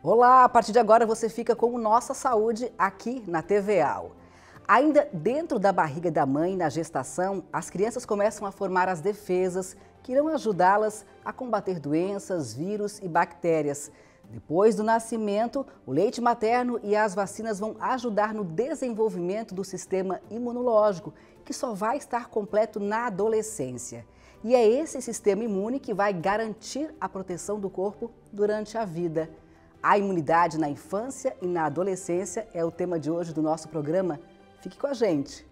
Olá, a partir de agora você fica com o Nossa Saúde aqui na TVAL. Ainda dentro da barriga da mãe, na gestação, as crianças começam a formar as defesas que irão ajudá-las a combater doenças, vírus e bactérias. Depois do nascimento, o leite materno e as vacinas vão ajudar no desenvolvimento do sistema imunológico, que só vai estar completo na adolescência. E é esse sistema imune que vai garantir a proteção do corpo durante a vida. A imunidade na infância e na adolescência é o tema de hoje do nosso programa. Fique com a gente!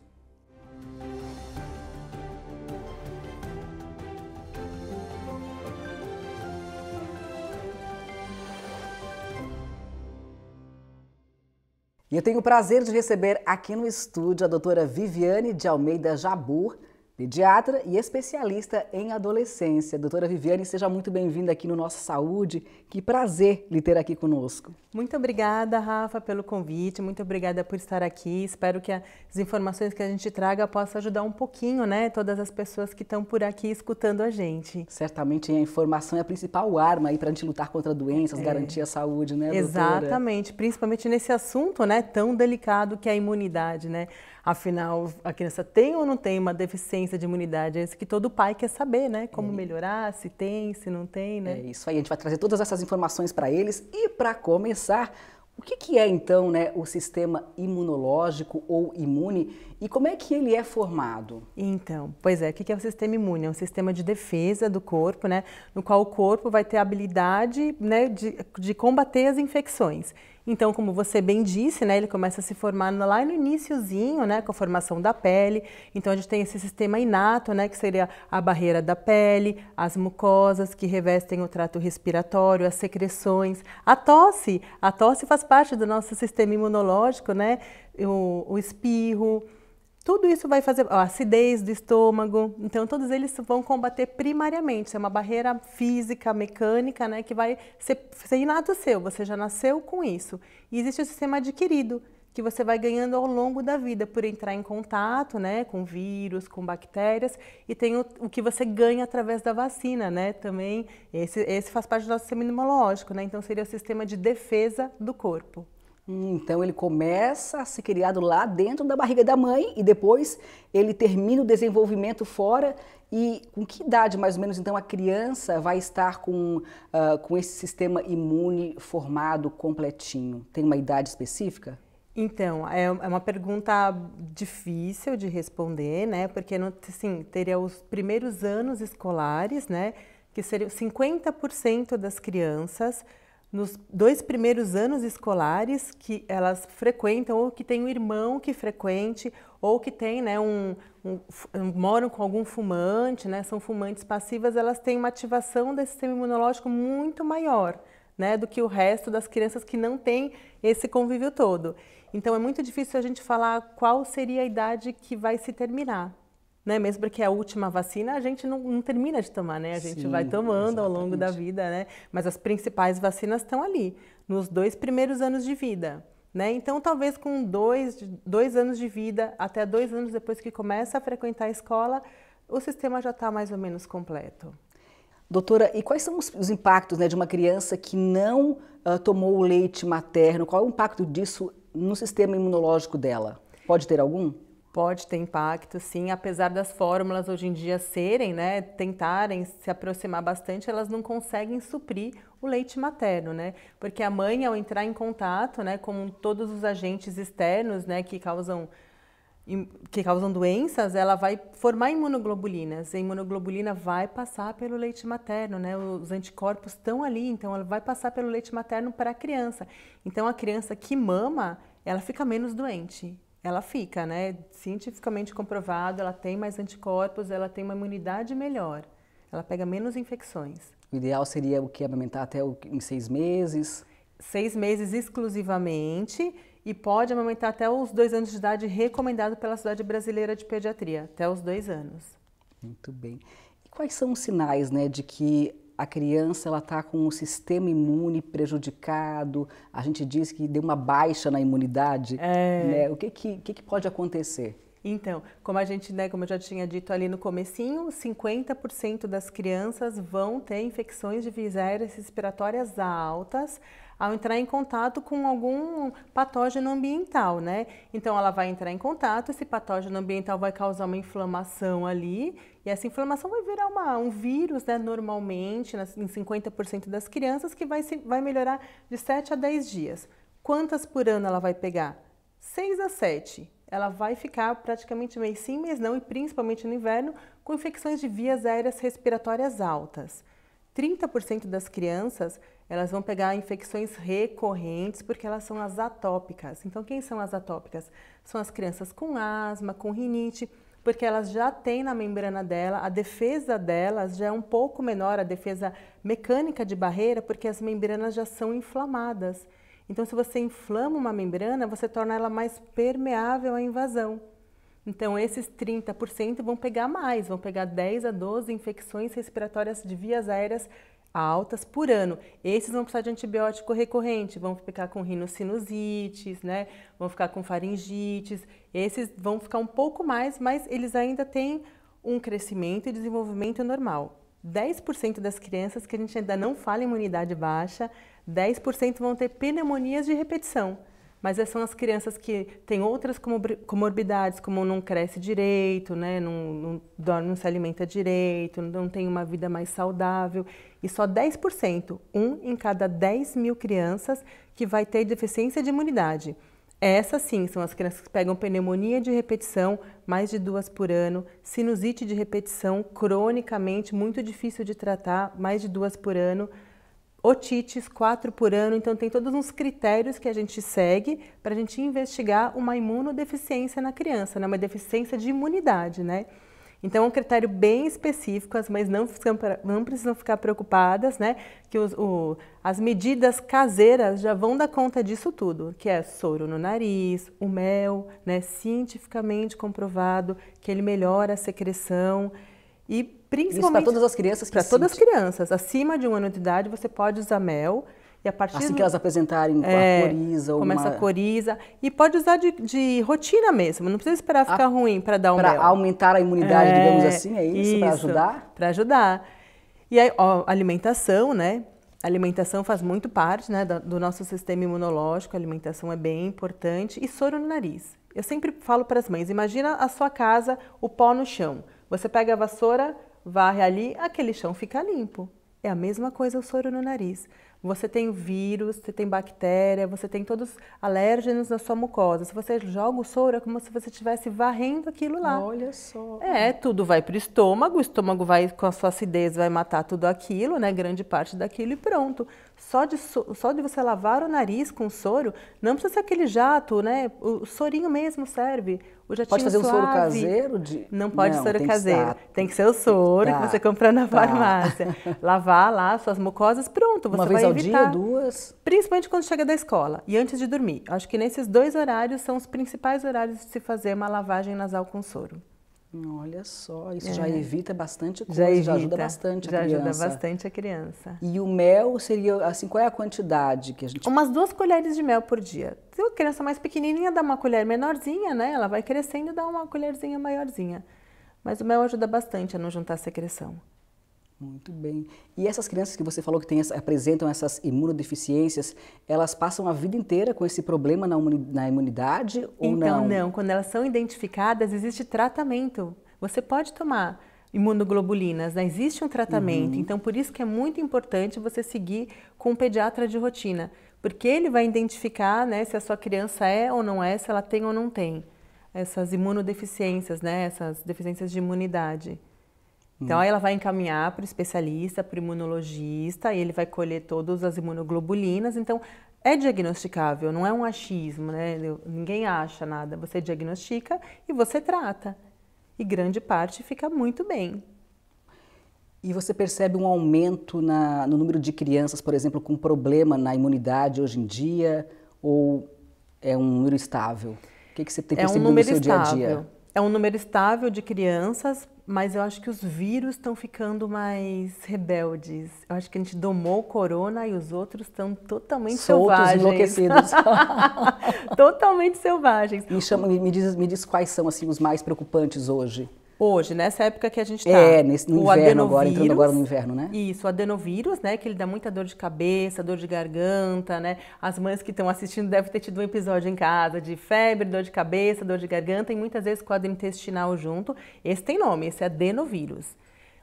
E eu tenho o prazer de receber aqui no estúdio a doutora Viviane de Almeida Jabur, pediatra e especialista em adolescência. Doutora Viviane, seja muito bem-vinda aqui no Nossa Saúde. Que prazer lhe ter aqui conosco. Muito obrigada, Rafa, pelo convite. Muito obrigada por estar aqui. Espero que as informações que a gente traga possam ajudar um pouquinho, né? Todas as pessoas que estão por aqui escutando a gente. Certamente, a informação é a principal arma aí para a gente lutar contra doenças, garantir a saúde, né, doutora? Exatamente. Principalmente nesse assunto, né, tão delicado que é a imunidade, né? Afinal, a criança tem ou não tem uma deficiência de imunidade? É isso que todo pai quer saber, né? Como melhorar, se tem, se não tem, né? É isso aí, a gente vai trazer todas essas informações para eles. E para começar, o que é então, né, o sistema imunológico ou imune e como é que ele é formado? Então, pois é, o que é o sistema imune? É um sistema de defesa do corpo, né, no qual o corpo vai ter a habilidade, né, de combater as infecções. Então, como você bem disse, né, ele começa a se formar lá no iniciozinho, né, com a formação da pele. Então, a gente tem esse sistema inato, né, que seria a barreira da pele, as mucosas que revestem o trato respiratório, as secreções, a tosse. A tosse faz parte do nosso sistema imunológico, né, o espirro. Tudo isso vai fazer a acidez do estômago, então todos eles vão combater primariamente. Isso é uma barreira física, mecânica, né, que vai ser inato seu, você já nasceu com isso. E existe o sistema adquirido, que você vai ganhando ao longo da vida por entrar em contato, né, com vírus, com bactérias, e tem o que você ganha através da vacina, né, também. Esse faz parte do nosso sistema imunológico, né, então seria o sistema de defesa do corpo. Então ele começa a ser criado lá dentro da barriga da mãe e depois ele termina o desenvolvimento fora. E com que idade mais ou menos então a criança vai estar com esse sistema imune formado completinho? Tem uma idade específica? Então, é uma pergunta difícil de responder, né? Porque assim, teria os primeiros anos escolares, né? Que seriam 50% das crianças nos 2 primeiros anos escolares que elas frequentam ou que tem um irmão que frequente ou que tem, né, moram com algum fumante, né, são fumantes passivas, elas têm uma ativação desse sistema imunológico muito maior, né, do que o resto das crianças que não têm esse convívio todo. Então é muito difícil a gente falar qual seria a idade que vai se terminar. Né? Mesmo porque a última vacina a gente não termina de tomar, né? A gente vai tomando ao longo da vida, né? Mas as principais vacinas estão ali, nos 2 primeiros anos de vida, né? Então, talvez com 2 anos de vida, até 2 anos depois que começa a frequentar a escola, o sistema já está mais ou menos completo. Doutora, e quais são os impactos, né, de uma criança que não tomou o leite materno? Qual é o impacto disso no sistema imunológico dela? Pode ter algum? Pode ter impacto, sim, apesar das fórmulas hoje em dia serem, né, tentarem se aproximar bastante, elas não conseguem suprir o leite materno, né, porque a mãe, ao entrar em contato, né, com todos os agentes externos, né, que causam doenças, ela vai formar imunoglobulinas. A imunoglobulina vai passar pelo leite materno, né? Os anticorpos estão ali, então ela vai passar pelo leite materno para a criança. Então a criança que mama, ela fica menos doente. Ela fica, né, cientificamente comprovado, ela tem mais anticorpos, ela tem uma imunidade melhor, ela pega menos infecções. O ideal seria o que? Amamentar até em 6 meses? 6 meses exclusivamente e pode amamentar até os 2 anos de idade, recomendado pela Sociedade Brasileira de Pediatria, até os 2 anos. Muito bem. E quais são os sinais, né, de que a criança está com o sistema imune prejudicado, a gente diz que deu uma baixa na imunidade, né? O que pode acontecer? Então, como a gente, como eu já tinha dito ali no comecinho, 50% das crianças vão ter infecções de vias aéreas respiratórias altas ao entrar em contato com algum patógeno ambiental, né? Então, ela vai entrar em contato, esse patógeno ambiental vai causar uma inflamação ali, e essa inflamação vai virar um vírus, né, normalmente, em 50% das crianças, que vai melhorar de 7 a 10 dias. Quantas por ano ela vai pegar? 6 a 7. Ela vai ficar praticamente mês sim, mês não, e principalmente no inverno, com infecções de vias aéreas respiratórias altas. 30% das crianças, elas vão pegar infecções recorrentes porque elas são as atópicas. Então, quem são as atópicas? São as crianças com asma, com rinite, porque elas já têm na membrana dela, a defesa delas já é um pouco menor, a defesa mecânica de barreira, porque as membranas já são inflamadas. Então, se você inflama uma membrana, você torna ela mais permeável à invasão. Então, esses 30% vão pegar mais, vão pegar 10 a 12 infecções respiratórias de vias aéreas altas por ano. Esses vão precisar de antibiótico recorrente, vão ficar com rinocinusites, né? Vão ficar com faringites, esses vão ficar um pouco mais, mas eles ainda têm um crescimento e desenvolvimento normal. 10% das crianças que a gente ainda não fala em imunidade baixa, 10% vão ter pneumonias de repetição. Mas são as crianças que têm outras comorbidades, como não cresce direito, né? Não dorme, não se alimenta direito, não tem uma vida mais saudável. E só 10%, 1 em cada 10.000 crianças, que vai ter deficiência de imunidade. Essas sim são as crianças que pegam pneumonia de repetição, mais de 2 por ano, sinusite de repetição, cronicamente, muito difícil de tratar, mais de 2 por ano, otites, 4 por ano. Então tem todos uns critérios que a gente segue para a gente investigar uma imunodeficiência na criança, né? Uma deficiência de imunidade, né? Então é um critério bem específico, as mães não precisam ficar preocupadas, né? Que as medidas caseiras já vão dar conta disso tudo, que é soro no nariz, o mel, né? Cientificamente comprovado que ele melhora a secreção. E principalmente, isso para todas as crianças? Para todas as crianças. Acima de 1 ano de idade, você pode usar mel. E a partir assim que elas apresentarem a coriza. Ou começa a coriza. E pode usar de rotina mesmo. Não precisa esperar ficar ruim para dar um mel. Para aumentar a imunidade, digamos assim, é isso? Para ajudar? Para ajudar. E aí, ó, alimentação, né? A alimentação faz muito parte, né, do nosso sistema imunológico. A alimentação é bem importante. E soro no nariz. Eu sempre falo para as mães, imagina a sua casa, o pó no chão. Você pega a vassoura, varre ali, aquele chão fica limpo. É a mesma coisa o soro no nariz. Você tem vírus, você tem bactéria, você tem todos os alérgenos na sua mucosa. Se você joga o soro, é como se você estivesse varrendo aquilo lá. Olha só. É, tudo vai para o estômago vai, com a sua acidez, vai matar tudo aquilo, né? Grande parte daquilo e pronto. Só de você lavar o nariz com soro, não precisa ser aquele jato, né? O sorinho mesmo serve. Pode fazer um soro caseiro? Não pode soro caseiro. Tem que ser o soro que você compra na farmácia. Lavar lá suas mucosas, pronto. Você vai evitar. Uma vez ao dia, 2? Principalmente quando chega da escola e antes de dormir. Acho que nesses 2 horários são os principais horários de se fazer uma lavagem nasal com soro. Olha só, isso já evita bastante coisa, já ajuda bastante a criança. Já ajuda bastante a criança. E o mel seria, assim, qual é a quantidade que a gente... Umas 2 colheres de mel por dia. Se a criança mais pequenininha dá uma colher menorzinha, né? Ela vai crescendo e dá uma colherzinha maiorzinha. Mas o mel ajuda bastante a não juntar a secreção. Muito bem. E essas crianças que você falou que apresentam essas imunodeficiências, elas passam a vida inteira com esse problema na imunidade ou não? Então não, quando elas são identificadas existe tratamento. Você pode tomar imunoglobulinas, né? Existe um tratamento. Então por isso que é muito importante você seguir com um pediatra de rotina, porque ele vai identificar, né, se a sua criança é ou não é, se ela tem ou não tem essas imunodeficiências, né? Essas deficiências de imunidade. Então, aí ela vai encaminhar para o especialista, para o imunologista, e ele vai colher todas as imunoglobulinas. Então, é diagnosticável, não é um achismo, né? Ninguém acha nada. Você diagnostica e você trata. E grande parte fica muito bem. E você percebe um aumento no número de crianças, por exemplo, com problema na imunidade hoje em dia? Ou é um número estável? O que você tem percebido no seu dia a dia? É um número estável de crianças mas eu acho que os vírus estão ficando mais rebeldes. Eu acho que a gente domou o corona e os outros estão totalmente selvagens. Soltos, enlouquecidos. Totalmente selvagens. Me diz quais são assim, os mais preocupantes hoje. Hoje, nessa época que a gente está. É, no inverno agora, entrando agora no inverno, né? Isso, o adenovírus, né, que ele dá muita dor de cabeça, dor de garganta, né? As mães que estão assistindo devem ter tido um episódio em casa de febre, dor de cabeça, dor de garganta e muitas vezes quadro intestinal junto. Esse tem nome, esse é adenovírus.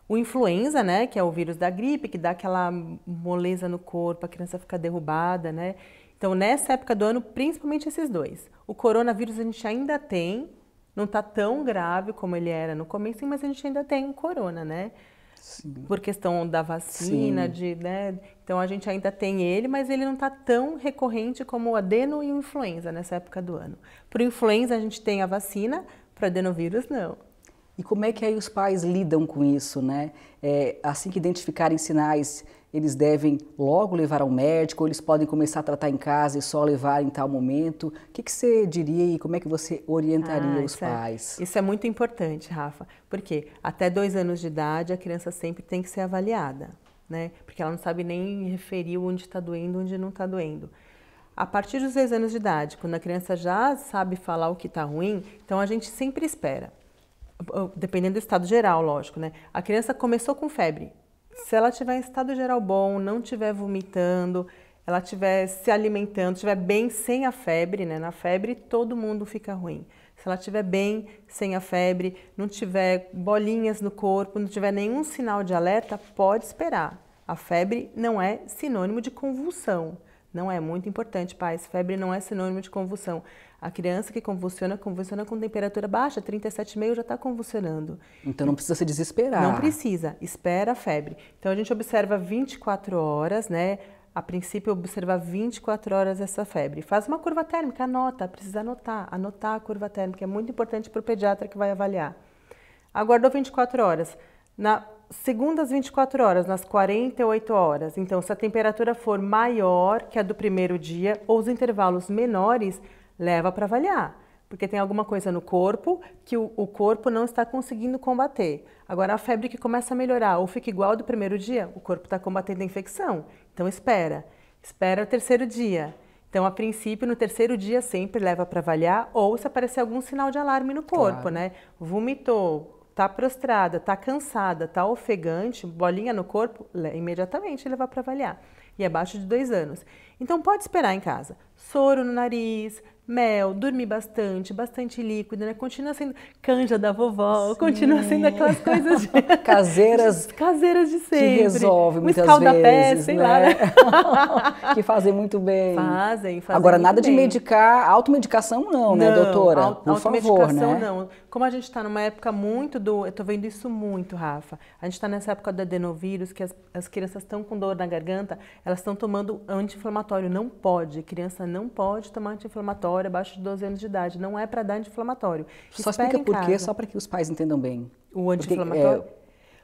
O influenza, né, que é o vírus da gripe, que dá aquela moleza no corpo, a criança fica derrubada, né? Então, nessa época do ano, principalmente esses dois. O coronavírus a gente ainda tem, não está tão grave como ele era no começo, mas a gente ainda tem o corona, né? Sim. Por questão da vacina, de, né? Então a gente ainda tem ele, mas ele não está tão recorrente como o adeno e o influenza nessa época do ano. Para o influenza a gente tem a vacina, para o adenovírus não. E como é que aí os pais lidam com isso, né? É, assim que identificarem sinais, eles devem logo levar ao médico, ou eles podem começar a tratar em casa e só levar em tal momento? O que que você diria e como é que você orientaria os pais? Isso é muito importante, Rafa, porque até 2 anos de idade a criança sempre tem que ser avaliada, né? Porque ela não sabe nem referir onde está doendo, onde não está doendo. A partir dos 6 anos de idade, quando a criança já sabe falar o que está ruim, então a gente sempre espera, dependendo do estado geral, lógico, né? A criança começou com febre. Se ela tiver em estado geral bom, não tiver vomitando, ela tiver se alimentando, tiver bem sem a febre, né? Na febre todo mundo fica ruim. Se ela tiver bem sem a febre, não tiver bolinhas no corpo, não tiver nenhum sinal de alerta, pode esperar. A febre não é sinônimo de convulsão. Não é muito importante, pais. Febre não é sinônimo de convulsão. A criança que convulsiona, convulsiona com temperatura baixa, 37,5 já está convulsionando. Então não precisa se desesperar. Não precisa, espera a febre. Então a gente observa 24 horas, né? A princípio, observar 24 horas essa febre. Faz uma curva térmica, anota, precisa anotar. Anotar a curva térmica é muito importante para o pediatra que vai avaliar. Aguardou 24 horas. Na segundas 24 horas, nas 48 horas, então se a temperatura for maior que a do primeiro dia ou os intervalos menores, leva para avaliar, porque tem alguma coisa no corpo que o corpo não está conseguindo combater. Agora, a febre que começa a melhorar ou fica igual ao do primeiro dia, o corpo está combatendo a infecção, então espera, espera o terceiro dia. Então, a princípio, no terceiro dia sempre leva para avaliar ou se aparecer algum sinal de alarme no corpo, claro, né? Vomitou, tá prostrada, tá cansada, tá ofegante, bolinha no corpo, imediatamente levar para avaliar. E é abaixo de 2 anos. Então pode esperar em casa. Soro no nariz, mel, dormir bastante, bastante líquido, né? Continua sendo canja da vovó, sim, continua sendo aquelas coisas de... caseiras de sempre. Que resolve muitas vezes, escaldapé, sei lá, né? Que fazem muito bem. Fazem agora, nada de medicar, automedicação não, né, doutora? Por favor, né? Não. Como a gente está numa época muito do... Eu tô vendo isso muito, Rafa. A gente está nessa época do adenovírus, que as crianças estão com dor na garganta, elas estão tomando anti-inflamatório. Não pode, a criança não pode tomar anti-inflamatório abaixo de 12 anos de idade. Não é para dar anti-inflamatório. Só explica por quê, só para que os pais entendam bem. O anti-inflamatório?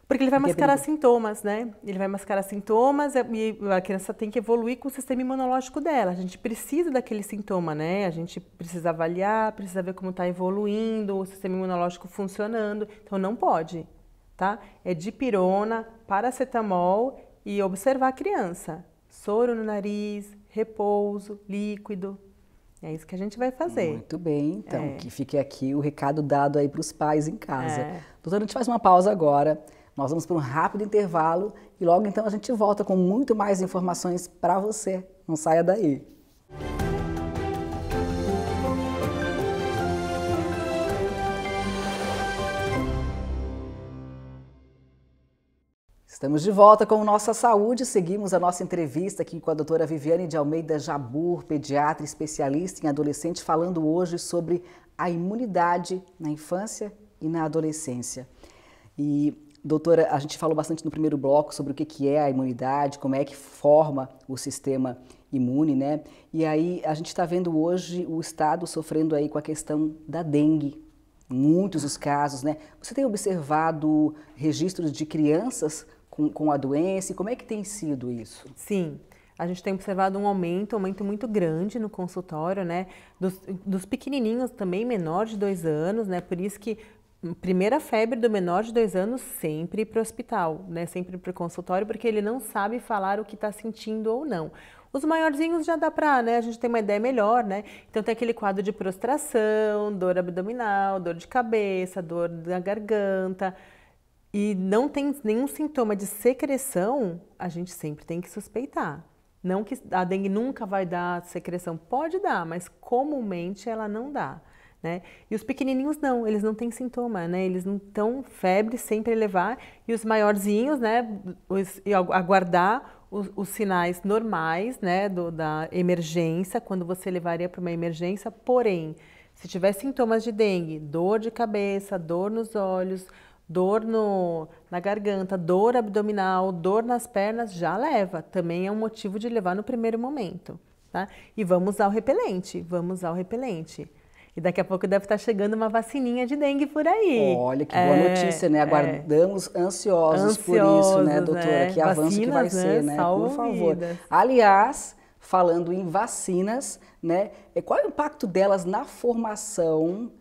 Porque ele vai mascarar sintomas, né? Ele vai mascarar sintomas e a criança tem que evoluir com o sistema imunológico dela. A gente precisa daquele sintoma, né? A gente precisa avaliar, precisa ver como está evoluindo, o sistema imunológico funcionando. Então não pode, tá? É dipirona, paracetamol e observar a criança. Soro no nariz, repouso, líquido. É isso que a gente vai fazer. Muito bem, então, que fique aqui o recado dado aí para os pais em casa. Doutora, a gente faz uma pausa agora, nós vamos para um rápido intervalo e logo então a gente volta com muito mais informações para você. Não saia daí. Estamos de volta com Nossa Saúde, seguimos a nossa entrevista aqui com a doutora Viviane de Almeida Jabur, pediatra especialista em adolescente, falando hoje sobre a imunidade na infância e na adolescência. E, doutora, a gente falou bastante no primeiro bloco sobre o que é a imunidade, como é que forma o sistema imune, né? E aí a gente está vendo hoje o Estado sofrendo aí com a questão da dengue. Muitos os casos, né? Você tem observado registros de crianças com a doença, e como é que tem sido isso? Sim, a gente tem observado um aumento muito grande no consultório, né, dos pequenininhos também, menor de 2 anos, né, por isso que Primeira febre do menor de 2 anos, sempre para o hospital, né? Sempre para o consultório, porque ele não sabe falar o que está sentindo ou não. Os maiorzinhos já dá para, né? A gente tem uma ideia melhor, né? Então tem aquele quadro de prostração, dor abdominal, dor de cabeça, dor na garganta. E não tem nenhum sintoma de secreção, a gente sempre tem que suspeitar. Não que a dengue nunca vai dar secreção, pode dar, mas comumente ela não dá. Né? E os pequenininhos não, eles não têm sintoma, né? Eles não estão febre sempre elevar e os maiorzinhos, né? Aguardar os sinais normais, né? Da emergência, quando você levaria para uma emergência, porém, se tiver sintomas de dengue, dor de cabeça, dor nos olhos, dor na garganta, dor abdominal, dor nas pernas, já leva, também é um motivo de levar no primeiro momento, tá? E vamos ao repelente, vamos ao repelente. E daqui a pouco deve estar chegando uma vacininha de dengue por aí. Olha, que boa notícia, né? Aguardamos ansiosos por isso, né, doutora? Né? Que avanço vacinas, que vai ser, né? Por favor. Vidas. Aliás, falando em vacinas, né? Qual é o impacto delas na formação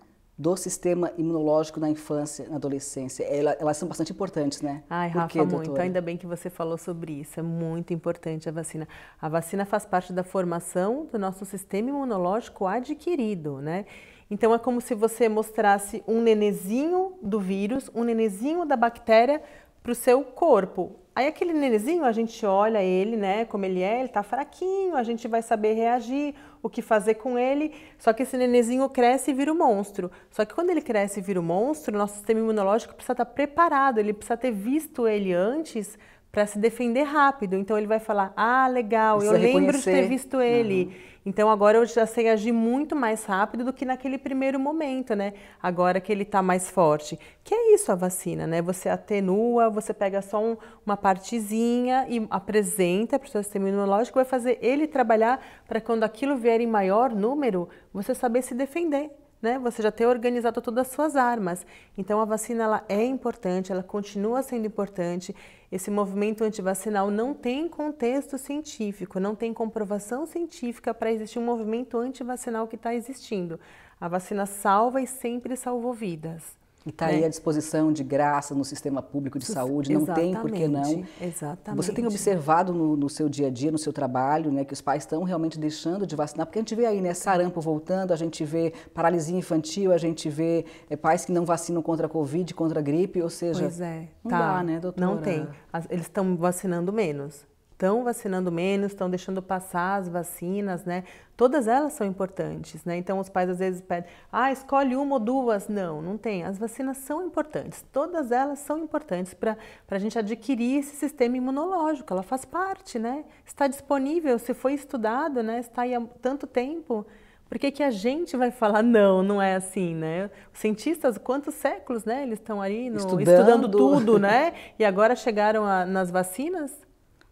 do sistema imunológico na infância, na adolescência? Elas são bastante importantes, né? Ai, Rafa, muito. Ainda bem que você falou sobre isso. É muito importante a vacina. A vacina faz parte da formação do nosso sistema imunológico adquirido, né? Então, é como se você mostrasse um nenezinho do vírus, um nenezinho da bactéria para o seu corpo. Aí, aquele nenezinho, a gente olha ele, né, como ele tá fraquinho, a gente vai saber reagir, o que fazer com ele. Só que esse nenezinho cresce e vira um monstro. Só que quando ele cresce e vira um monstro, nosso sistema imunológico precisa estar preparado, ele precisa ter visto ele antes para se defender rápido. Então, ele vai falar, ah, legal, eu lembro de ter visto ele. Uhum. Então, agora eu já sei agir muito mais rápido do que naquele primeiro momento, né? Agora que ele tá mais forte. Que é isso a vacina, né? Você atenua, você pega só uma partezinha e apresenta para o seu sistema imunológico, vai fazer ele trabalhar para quando aquilo vier em maior número, você saber se defender. Né? Você já ter organizado todas as suas armas. Então, a vacina ela é importante, ela continua sendo importante. Esse movimento antivacinal não tem contexto científico, não tem comprovação científica para existir um movimento antivacinal que está existindo. A vacina salva e sempre salvou vidas. E está aí à disposição de graça no sistema público de saúde, não tem por que não. Exatamente. Você tem observado no seu dia a dia, no seu trabalho, né, que os pais estão realmente deixando de vacinar, porque a gente vê aí, né, sarampo voltando, a gente vê paralisia infantil, a gente vê pais que não vacinam contra a Covid, contra a gripe, ou seja, pois é, não dá, né, doutora? Não tem, eles estão vacinando menos. Estão vacinando menos, estão deixando passar as vacinas, né? Todas elas são importantes, né? Então, os pais às vezes pedem, ah, escolhe uma ou duas. Não, não tem. As vacinas são importantes. Todas elas são importantes para a gente adquirir esse sistema imunológico. Ela faz parte, né? Está disponível, se foi estudado, né? Está aí há tanto tempo. Por que que a gente vai falar, não, não é assim, né? Os cientistas, quantos séculos, né? Eles estão aí estudando tudo, né? E agora chegaram nas vacinas.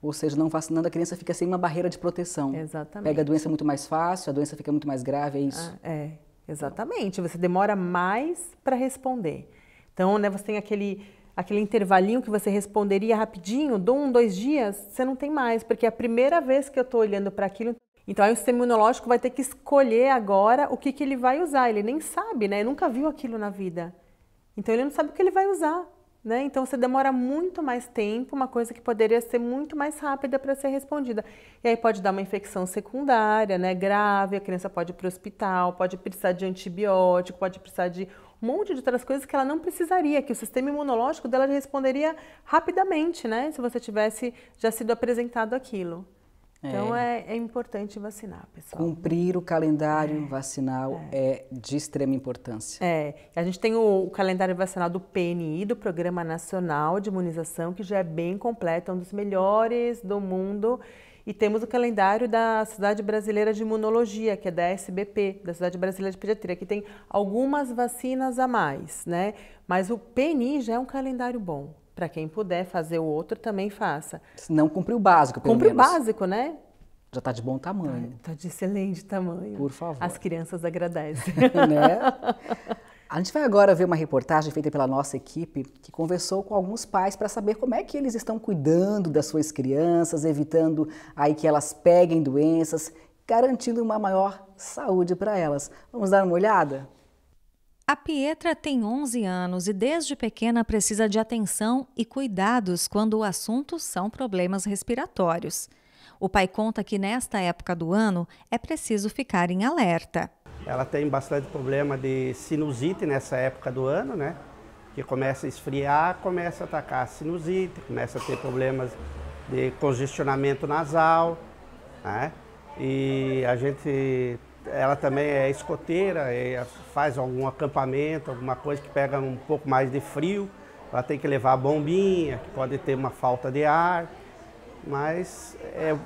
Ou seja, não vacinando, a criança fica sem uma barreira de proteção. Exatamente. Pega a doença muito mais fácil, a doença fica muito mais grave, é isso? Ah, é, exatamente. Você demora mais para responder. Então, né, você tem aquele intervalinho que você responderia rapidinho, de 1, 2 dias, você não tem mais, porque é a primeira vez que eu estou olhando para aquilo. Então, aí o sistema imunológico vai ter que escolher agora o que ele vai usar. Ele nem sabe, né? Ele nunca viu aquilo na vida. Então, ele não sabe o que ele vai usar. Né? Então, você demora muito mais tempo, uma coisa que poderia ser muito mais rápida para ser respondida. E aí pode dar uma infecção secundária, né, grave, a criança pode ir para o hospital, pode precisar de antibiótico, pode precisar de um monte de outras coisas que ela não precisaria, que o sistema imunológico dela responderia rapidamente, né, se você tivesse já sido apresentado aquilo. Então, é importante vacinar, pessoal. Cumprir o calendário vacinal é de extrema importância. É. A gente tem o calendário vacinal do PNI, do Programa Nacional de Imunização, que já é bem completo, é um dos melhores do mundo. E temos o calendário da Sociedade Brasileira de Imunologia, que é da SBP, da Sociedade Brasileira de Pediatria, que tem algumas vacinas a mais, né? Mas o PNI já é um calendário bom. Para quem puder fazer o outro, também faça. Se não, cumprir o básico, pelo menos. Cumprir o básico, né? Já está de bom tamanho. Está de excelente tamanho. Por favor. As crianças agradecem. Né? A gente vai agora ver uma reportagem feita pela nossa equipe, que conversou com alguns pais para saber como é que eles estão cuidando das suas crianças, evitando aí que elas peguem doenças, garantindo uma maior saúde para elas. Vamos dar uma olhada? A Pietra tem 11 anos e desde pequena precisa de atenção e cuidados quando o assunto são problemas respiratórios. O pai conta que nesta época do ano é preciso ficar em alerta. Ela tem bastante problema de sinusite nessa época do ano, né? Que começa a esfriar, começa a atacar a sinusite, começa a ter problemas de congestionamento nasal, né? E a gente... Ela também é escoteira, faz algum acampamento, alguma coisa que pega um pouco mais de frio. Ela tem que levar a bombinha, que pode ter uma falta de ar. Mas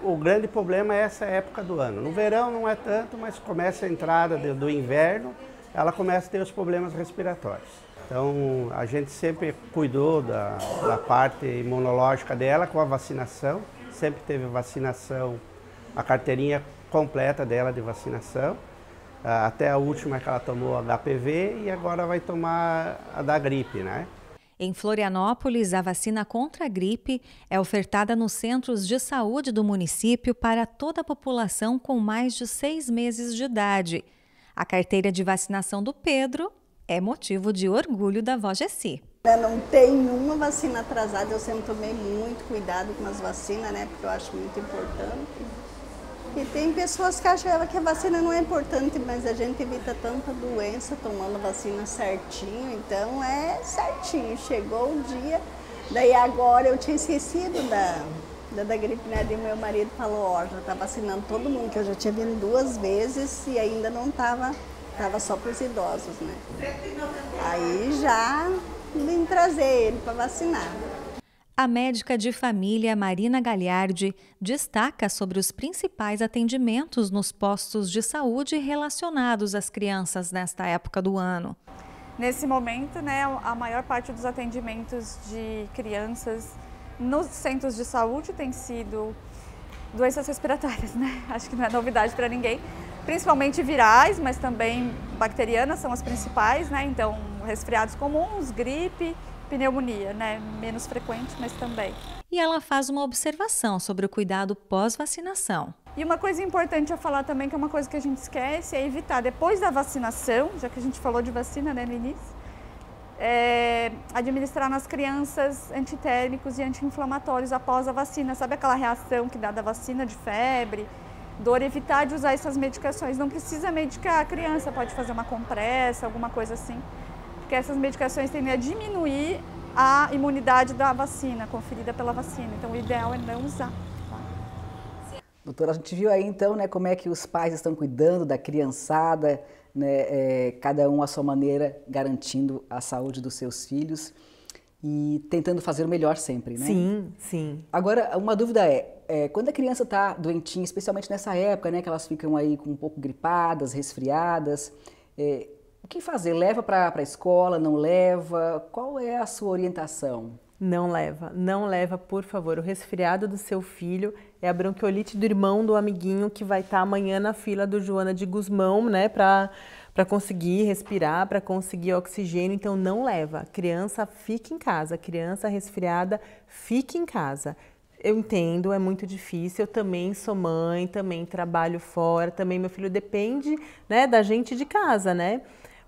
o grande problema é essa época do ano. No verão não é tanto, mas começa a entrada do inverno, ela começa a ter os problemas respiratórios. Então a gente sempre cuidou da parte imunológica dela com a vacinação. Sempre teve vacinação, a carteirinha completa dela de vacinação, até a última que ela tomou a HPV e agora vai tomar a da gripe, né? Em Florianópolis, a vacina contra a gripe é ofertada nos centros de saúde do município para toda a população com mais de 6 meses de idade. A carteira de vacinação do Pedro é motivo de orgulho da vó Gessi. Não tem nenhuma vacina atrasada, eu sempre tomei muito cuidado com as vacinas, né? Porque eu acho muito importante. E tem pessoas que acham que a vacina não é importante, mas a gente evita tanta doença tomando a vacina certinho, então é certinho. Chegou o dia, daí agora eu tinha esquecido da gripe, né? E meu marido falou, ó, já tá vacinando todo mundo, que eu já tinha vindo 2 vezes e ainda não tava só para os idosos, né? Aí já vim trazer ele para vacinar. A médica de família Marina Gagliardi destaca sobre os principais atendimentos nos postos de saúde relacionados às crianças nesta época do ano. Nesse momento, né, a maior parte dos atendimentos de crianças nos centros de saúde tem sido doenças respiratórias, né? Acho que não é novidade para ninguém. Principalmente virais, mas também bacterianas são as principais, né? Então, resfriados comuns, gripe, pneumonia, né? Menos frequente, mas também. E ela faz uma observação sobre o cuidado pós-vacinação. E uma coisa importante a falar também, que é uma coisa que a gente esquece, é evitar, depois da vacinação, já que a gente falou de vacina, né, no início, administrar nas crianças antitérmicos e anti-inflamatórios após a vacina. Sabe aquela reação que dá da vacina de febre, dor? Evitar de usar essas medicações. Não precisa medicar a criança, pode fazer uma compressa, alguma coisa assim. Porque essas medicações tendem a diminuir a imunidade da vacina, conferida pela vacina. Então, o ideal é não usar. Tá? Doutora, a gente viu aí, então, né, como é que os pais estão cuidando da criançada, né, cada um à sua maneira, garantindo a saúde dos seus filhos e tentando fazer o melhor sempre, né? Sim, sim. Agora, uma dúvida é quando a criança está doentinha, especialmente nessa época, né, que elas ficam aí um pouco gripadas, resfriadas, o que fazer? Leva para a escola? Não leva? Qual é a sua orientação? Não leva, por favor. O resfriado do seu filho é a bronquiolite do irmão do amiguinho que vai estar amanhã na fila do Joana de Gusmão, né? Para conseguir respirar, para conseguir oxigênio. Então, não leva. Criança, fica em casa. Criança resfriada, fica em casa. Eu entendo, é muito difícil, eu também sou mãe, também trabalho fora, também meu filho depende, né, da gente de casa, né?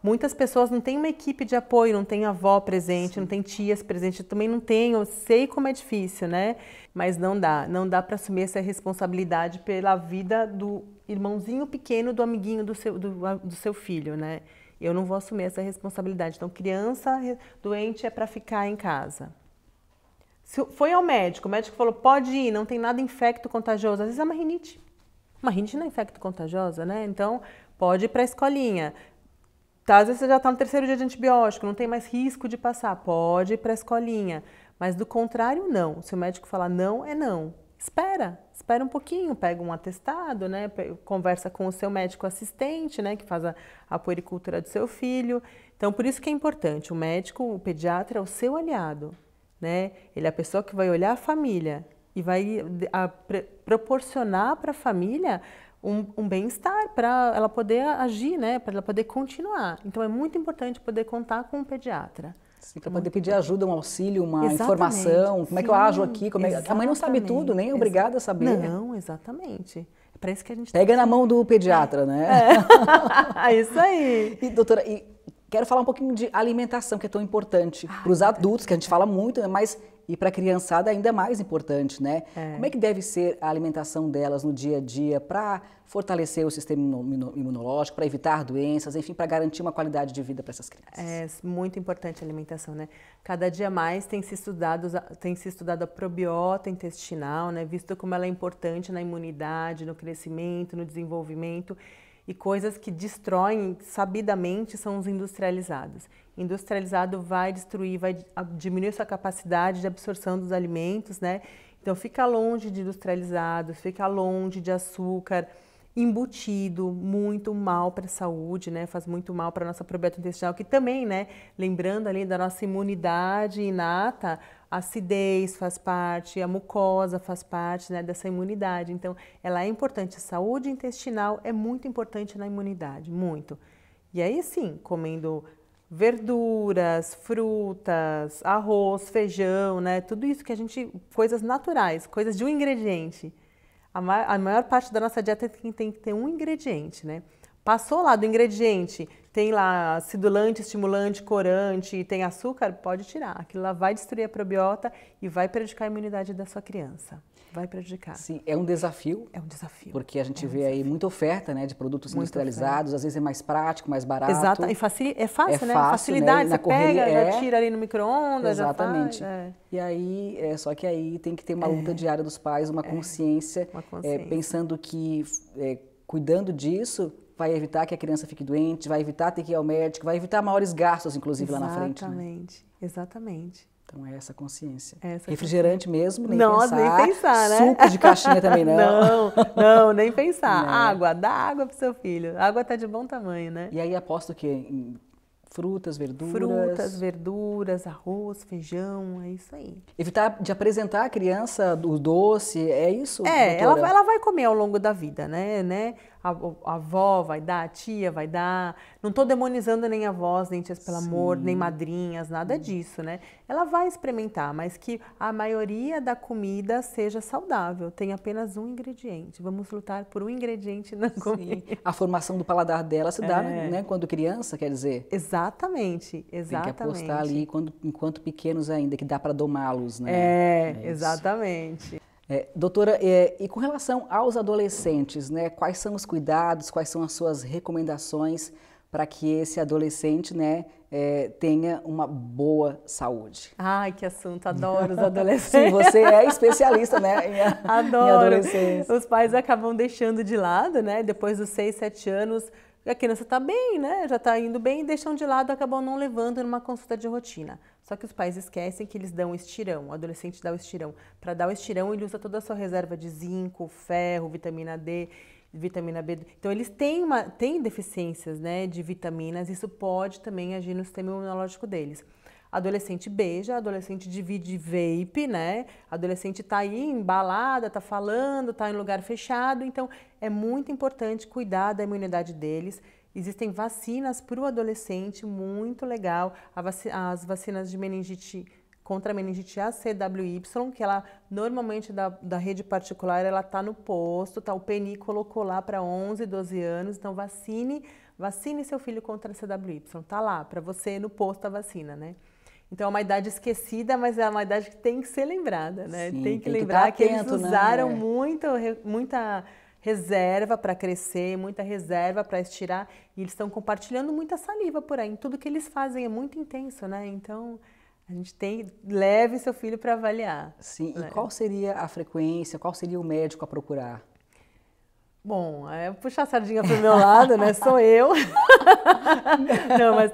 Muitas pessoas não têm uma equipe de apoio, não tem avó presente, sim, não tem tias presente, eu também não tenho, eu sei como é difícil, né? Mas não dá para assumir essa responsabilidade pela vida do irmãozinho pequeno, do amiguinho do seu filho, né? Eu não vou assumir essa responsabilidade, então criança doente é para ficar em casa. Se foi ao médico, o médico falou, pode ir, não tem nada infecto contagioso. Às vezes é uma rinite. Uma rinite não é infecto contagiosa, né? Então, pode ir para a escolinha. Tá, às vezes você já está no 3º dia de antibiótico, não tem mais risco de passar. Pode ir para a escolinha. Mas do contrário, não. Se o médico falar não, é não. Espera um pouquinho, pega um atestado, né? Conversa com o seu médico assistente, né? Que faz a puericultura do seu filho. Então, por isso que é importante. O médico, o pediatra é o seu aliado. Né? Ele é a pessoa que vai olhar a família e vai proporcionar para a família um bem-estar para ela poder agir, né? Para ela poder continuar. Então é muito importante poder contar com um pediatra. Para poder pedir ajuda, um auxílio, uma informação, como é que eu ajo aqui, como é que... A mãe não sabe tudo, nem é obrigada a saber. Não, exatamente. Parece que a gente pega na mão do pediatra, né? É isso aí. E, doutora, Quero falar um pouquinho de alimentação, que é tão importante para os adultos, que a gente fala muito, mas e para a criançada ainda mais importante, né? É. Como é que deve ser a alimentação delas no dia a dia para fortalecer o sistema imunológico, para evitar doenças, enfim, para garantir uma qualidade de vida para essas crianças? É muito importante a alimentação, né? Cada dia mais tem se estudado a probiota intestinal, né? Visto como ela é importante na imunidade, no crescimento, no desenvolvimento. E coisas que destroem, sabidamente, são os industrializados. Industrializado vai destruir, vai diminuir sua capacidade de absorção dos alimentos, né? Então, fica longe de industrializados, fica longe de açúcar, embutido, muito mal para a saúde, né? Faz muito mal para a nossa probiota intestinal, que também, né? Lembrando ali da nossa imunidade inata, a acidez faz parte, a mucosa faz parte, né, dessa imunidade. Então, ela é importante. A saúde intestinal é muito importante na imunidade, muito. E aí sim, comendo verduras, frutas, arroz, feijão, né, tudo isso que a gente... Coisas naturais, coisas de um ingrediente. A maior parte da nossa dieta tem que ter um ingrediente, né? Passou lá do ingrediente, tem lá acidulante, estimulante, corante, tem açúcar, pode tirar. Aquilo lá vai destruir a probiota e vai prejudicar a imunidade da sua criança. Vai prejudicar. Sim, é um desafio. É um desafio. Porque a gente vê aí muita oferta, né, de produtos industrializados, às vezes é mais prático, mais barato. Exato, e é fácil, né? Facilidade, né? Você pega, já tira ali no micro-ondas, já faz. Exatamente. E aí, só que aí tem que ter uma luta diária dos pais, uma consciência, pensando que cuidando disso... Vai evitar que a criança fique doente, vai evitar ter que ir ao médico, vai evitar maiores gastos, inclusive, lá na frente. Exatamente, né? Exatamente. Então é essa consciência. Refrigerante mesmo, nem pensar. Nem pensar, né? Suco de caixinha também não. Não, nem pensar. Não. Água, dá água pro seu filho. A água tá de bom tamanho, né? E aí aposto que em frutas, verduras... Frutas, verduras, arroz, feijão, é isso aí. Evitar de apresentar a criança o doce, é isso? Ela vai comer ao longo da vida, né? A avó vai dar, a tia vai dar. Não estou demonizando nem avós, nem tias, pelo amor, nem madrinhas, nada disso, né? Ela vai experimentar, mas que a maioria da comida seja saudável. Tem apenas um ingrediente. Vamos lutar por um ingrediente na comida. A formação do paladar dela se dá, né? Quando criança, quer dizer. Exatamente, exatamente. Tem que apostar ali enquanto pequenos ainda, que dá para domá-los, né? Exatamente. Doutora, e com relação aos adolescentes, né, quais são os cuidados, quais são as suas recomendações para que esse adolescente, né, tenha uma boa saúde? Ai, que assunto, adoro os adolescentes. Sim, você é especialista, né, em adolescência. Os pais acabam deixando de lado, né, depois dos 6, 7 anos, a criança está bem, né, já está indo bem, deixam de lado, acabam não levando numa consulta de rotina. Só que os pais esquecem que eles dão estirão, o adolescente dá o estirão. Para dar o estirão, ele usa toda a sua reserva de zinco, ferro, vitamina D, vitamina B. Então, eles têm deficiências, né, de vitaminas, isso pode também agir no sistema imunológico deles. Adolescente beija, adolescente divide vape, né? Adolescente tá aí embalada, tá falando, tá em lugar fechado. Então, é muito importante cuidar da imunidade deles. Existem vacinas para o adolescente, muito legal. As vacinas de meningite, contra a meningite ACWY, que ela normalmente da rede particular, ela tá no posto, tá? O PNI colocou lá para 11, 12 anos, então vacine seu filho contra a CWY, tá lá, para você no posto a vacina, né? Então, é uma idade esquecida, mas é uma idade que tem que ser lembrada, né? Sim, tem que lembrar que eles usaram muita reserva para crescer, muita reserva para estirar, e eles estão compartilhando muita saliva por aí. Tudo que eles fazem é muito intenso, né? Então, a gente leve seu filho para avaliar. Sim, né? E qual seria a frequência, qual seria o médico a procurar? Bom, puxar a sardinha pro meu lado, né? Sou eu. Não, mas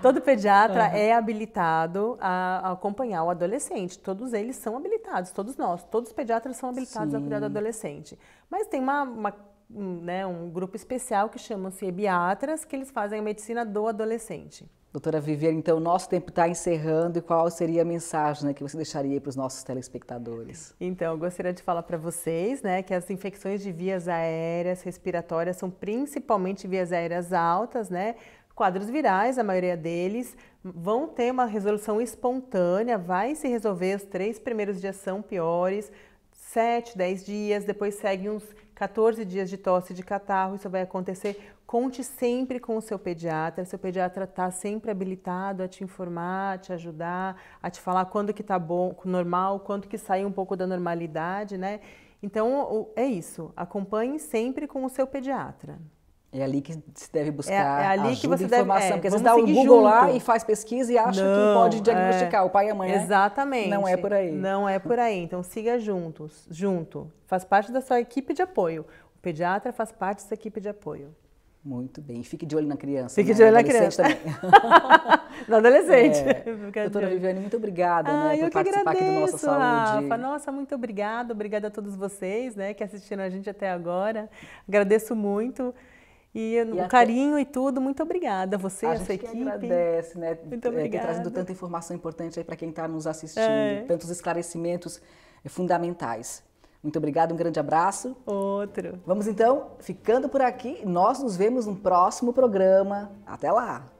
todo pediatra é habilitado a acompanhar o adolescente. Todos eles são habilitados, todos nós. Todos os pediatras são habilitados a cuidar do adolescente. Mas tem um grupo especial que chama-se Ebiatras, que eles fazem a medicina do adolescente. Doutora Viviane, então o nosso tempo está encerrando, e qual seria a mensagem, né, que você deixaria para os nossos telespectadores? Então, eu gostaria de falar para vocês, né, que as infecções de vias aéreas respiratórias são principalmente vias aéreas altas, né, quadros virais, a maioria deles vão ter uma resolução espontânea, vai se resolver, os 3 primeiros dias são piores, 7, 10 dias, depois seguem uns 14 dias de tosse de catarro, isso vai acontecer. Conte sempre com o seu pediatra está sempre habilitado a te informar, a te ajudar, a te falar quando que tá bom, normal, quando que saiu um pouco da normalidade, né? Então, é isso, acompanhe sempre com o seu pediatra. É ali que se deve buscar ajuda e informação, porque às vezes dá o Google lá e faz pesquisa e acha que pode diagnosticar o pai e a mãe. Exatamente. Não é por aí. Não é por aí, então siga junto, faz parte da sua equipe de apoio, o pediatra faz parte dessa equipe de apoio. Muito bem, fique de olho na criança. Fique de olho na criança. Na adolescente. Doutora Viviane, muito obrigada por participar aqui do Nossa Saúde. Rafa, nossa, muito obrigada. Obrigada a todos vocês que assistiram a gente até agora. Agradeço muito. E o carinho e tudo, muito obrigada. Você e a sua equipe. A gente agradece, né? Muito obrigada. Trazendo tanta informação importante aí para quem está nos assistindo. Tantos esclarecimentos fundamentais. Muito obrigada, um grande abraço. Outro. Vamos então, ficando por aqui. Nós nos vemos no próximo programa. Até lá!